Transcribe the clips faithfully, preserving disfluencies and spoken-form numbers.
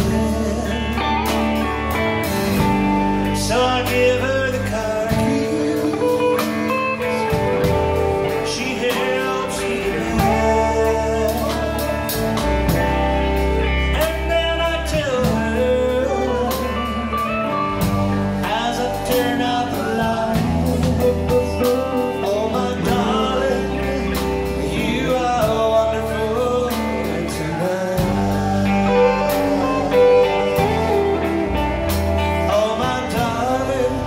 hand. So I give her the car keys. She helps me back. And then I tell her as I turn out the light, oh my darling, you are wonderful tonight. Oh my darling,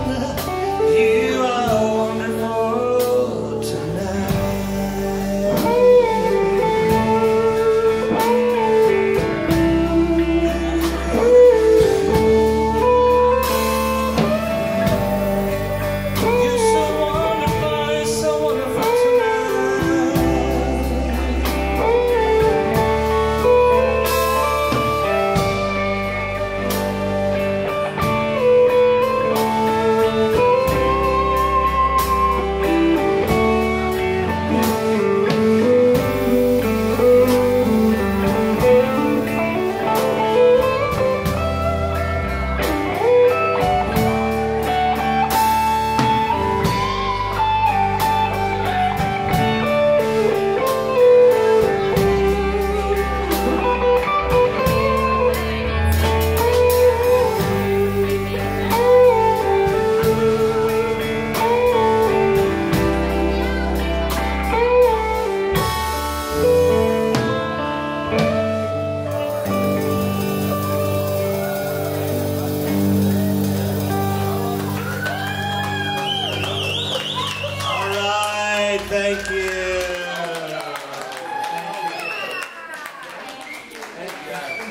you are wonderful tonight. You're so wonderful, so wonderful tonight. Thank you. Thank you. Thank you.